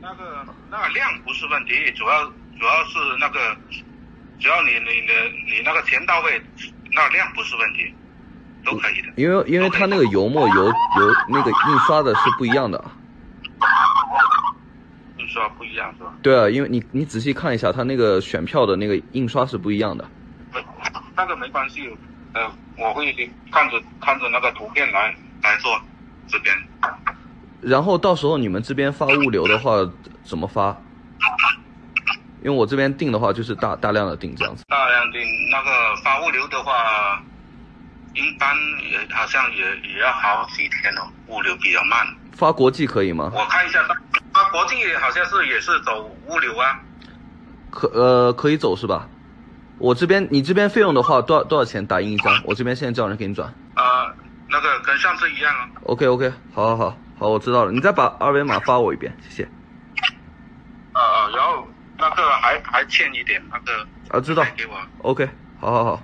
那个量不是问题，主要是那个，只要你那个钱到位，那量不是问题，都可以的。因为它那个油墨油那个印刷的是不一样的。印刷不一样是吧？对啊，因为你仔细看一下，它那个选票的那个印刷是不一样的。那个没关系，我会看着那个图片来做这边。然后到时候你们这边发物流的话怎么发？因为我这边订的话就是大量的订这样子。大量订那个发物流的话，一般也好像也要好几天了，物流比较慢。发国际可以吗？我看一下，发国际好像是也是走物流啊。可以走是吧？我这边你这边费用的话多少钱打印一张？我这边现在叫人给你转。那个跟上次一样啊。OK， 好，我知道了。你再把二维码发我一遍，谢谢。然后那个还欠一点那个。啊，知道。给我。OK， 好。